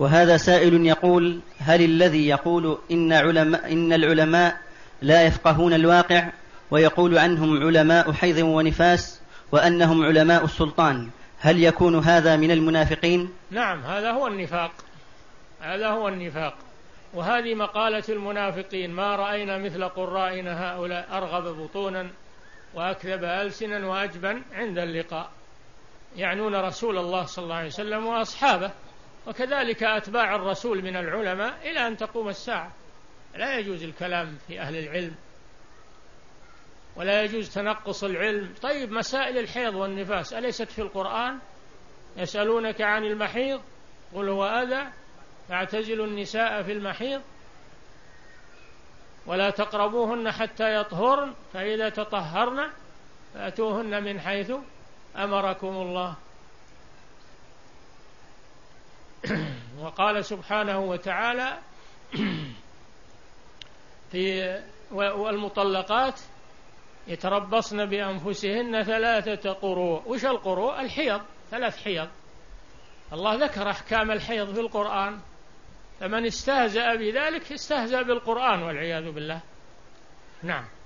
وهذا سائل يقول: هل الذي يقول إن العلماء لا يفقهون الواقع ويقول عنهم علماء حيض ونفاس وأنهم علماء السلطان، هل يكون هذا من المنافقين؟ نعم، هذا هو النفاق، هذا هو النفاق، وهذه مقالة المنافقين: ما رأينا مثل قرائنا هؤلاء أرغب بطونا وأكذب ألسنا وأجبا عند اللقاء. يعنون رسول الله صلى الله عليه وسلم وأصحابه، وكذلك أتباع الرسول من العلماء إلى أن تقوم الساعة. لا يجوز الكلام في أهل العلم، ولا يجوز تنقص العلم. طيب، مسائل الحيض والنفاس أليست في القرآن؟ يسألونك عن المحيض قل هو أذى فاعتزلوا النساء في المحيض ولا تقربوهن حتى يطهرن فإذا تطهرن فأتوهن من حيث أمركم الله. وقال سبحانه وتعالى والمطلقات يتربصن بأنفسهن ثلاثة قروء. وش القروء؟ الحيض، ثلاث حيض. الله ذكر أحكام الحيض في القرآن، فمن استهزأ بذلك استهزأ بالقرآن والعياذ بالله. نعم.